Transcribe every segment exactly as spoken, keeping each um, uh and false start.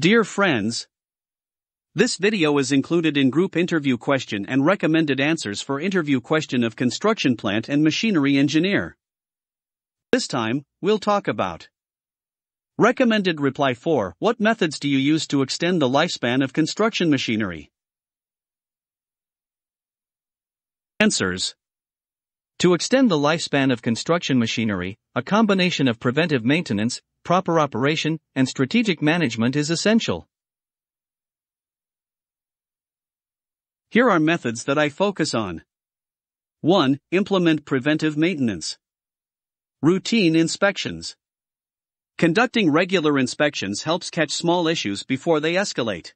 Dear friends, this video is included in group interview question and recommended answers for interview question of construction plant and machinery engineer. This time, we'll talk about recommended reply four. What methods do you use to extend the lifespan of construction machinery? Answers. To extend the lifespan of construction machinery, a combination of preventive maintenance, proper operation, and strategic management is essential. Here are methods that I focus on. one. Implement preventive maintenance. Routine inspections. Conducting regular inspections helps catch small issues before they escalate.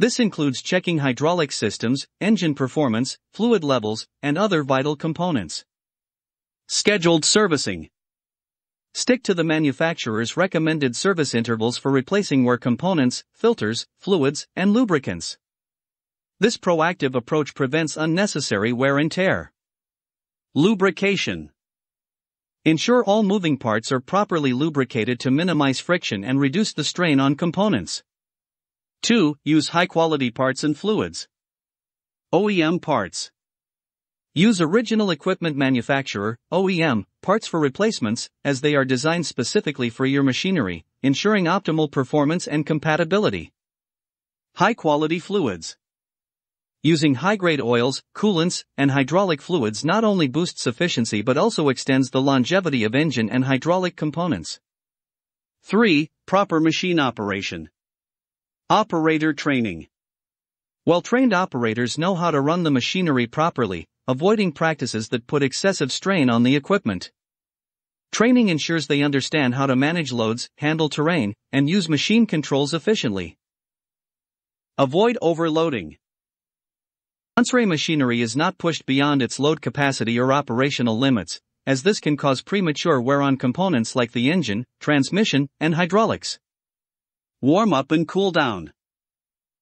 This includes checking hydraulic systems, engine performance, fluid levels, and other vital components. Scheduled servicing. Stick to the manufacturer's recommended service intervals for replacing wear components, filters, fluids, and lubricants. This proactive approach prevents unnecessary wear and tear. Lubrication. Ensure all moving parts are properly lubricated to minimize friction and reduce the strain on components. two. Use high-quality parts and fluids. O E M parts. Use original equipment manufacturer, O E M, parts for replacements, as they are designed specifically for your machinery, ensuring optimal performance and compatibility. High-quality fluids. Using high-grade oils, coolants, and hydraulic fluids not only boosts efficiency but also extends the longevity of engine and hydraulic components. three. Proper machine operation. Operator training. Well-trained operators know how to run the machinery properly, avoiding practices that put excessive strain on the equipment. Training ensures they understand how to manage loads, handle terrain, and use machine controls efficiently. Avoid overloading. Once machinery is not pushed beyond its load capacity or operational limits, as this can cause premature wear on components like the engine, transmission, and hydraulics. Warm up and cool down.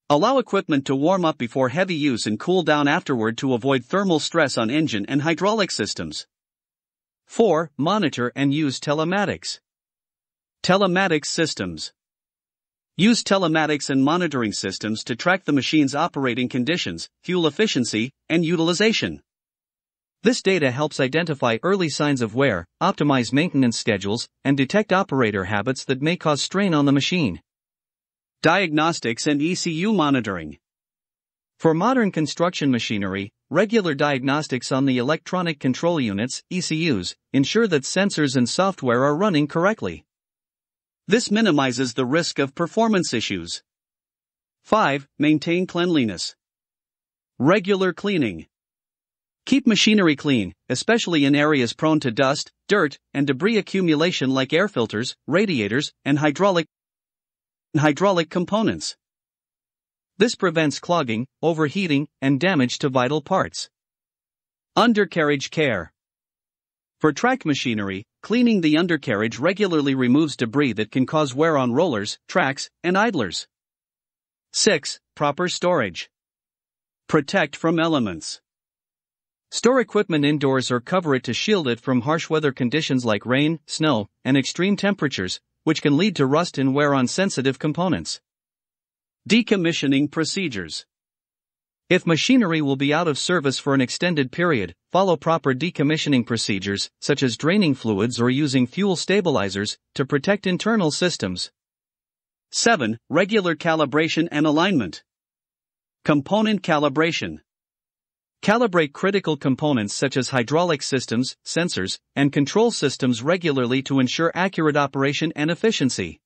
Allow equipment to warm up before heavy use and cool down afterward to avoid thermal stress on engine and hydraulic systems. four. Monitor and use telematics. Telematics systems. Use telematics and monitoring systems to track the machine's operating conditions, fuel efficiency, and utilization. This data helps identify early signs of wear, optimize maintenance schedules, and detect operator habits that may cause strain on the machine. Diagnostics and E C U monitoring. For modern construction machinery, regular diagnostics on the electronic control units, E C Us, ensure that sensors and software are running correctly. This minimizes the risk of performance issues. five. Maintain cleanliness. Regular cleaning. Keep machinery clean, especially in areas prone to dust, dirt, and debris accumulation like air filters, radiators, and hydraulic, hydraulic components. This prevents clogging, overheating, and damage to vital parts. Undercarriage care. For track machinery, cleaning the undercarriage regularly removes debris that can cause wear on rollers, tracks, and idlers. six. Proper storage. Protect from elements. Store equipment indoors or cover it to shield it from harsh weather conditions like rain, snow, and extreme temperatures, which can lead to rust and wear on sensitive components. Decommissioning procedures. If machinery will be out of service for an extended period, follow proper decommissioning procedures, such as draining fluids or using fuel stabilizers, to protect internal systems. seven. Regular calibration and alignment. Component calibration. Calibrate critical components such as hydraulic systems, sensors, and control systems regularly to ensure accurate operation and efficiency.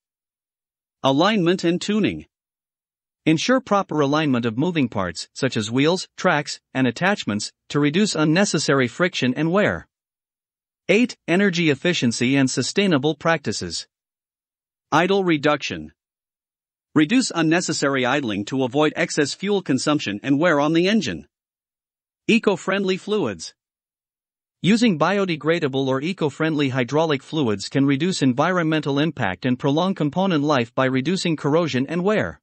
Alignment and tuning. Ensure proper alignment of moving parts, such as wheels, tracks, and attachments, to reduce unnecessary friction and wear. eight. Energy efficiency and sustainable practices. Idle reduction. Reduce unnecessary idling to avoid excess fuel consumption and wear on the engine. Eco-friendly fluids. Using biodegradable or eco-friendly hydraulic fluids can reduce environmental impact and prolong component life by reducing corrosion and wear.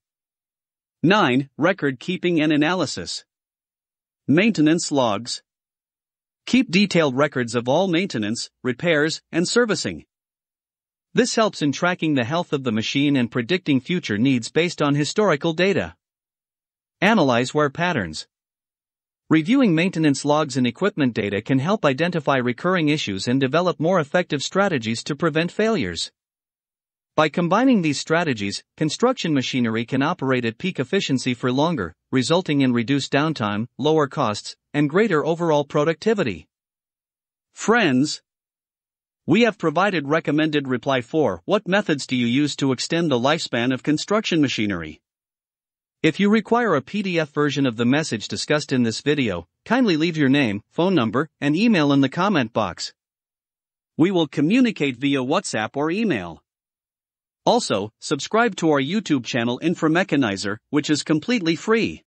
nine. Record keeping and analysis. Maintenance logs. Keep detailed records of all maintenance, repairs, and servicing. This helps in tracking the health of the machine and predicting future needs based on historical data. Analyze wear patterns. Reviewing maintenance logs and equipment data can help identify recurring issues and develop more effective strategies to prevent failures. By combining these strategies, construction machinery can operate at peak efficiency for longer, resulting in reduced downtime, lower costs, and greater overall productivity. Friends, we have provided recommended reply for what methods do you use to extend the lifespan of construction machinery. If you require a P D F version of the message discussed in this video, kindly leave your name, phone number, and email in the comment box. We will communicate via WhatsApp or email. Also, subscribe to our YouTube channel InfraMechanizer, which is completely free.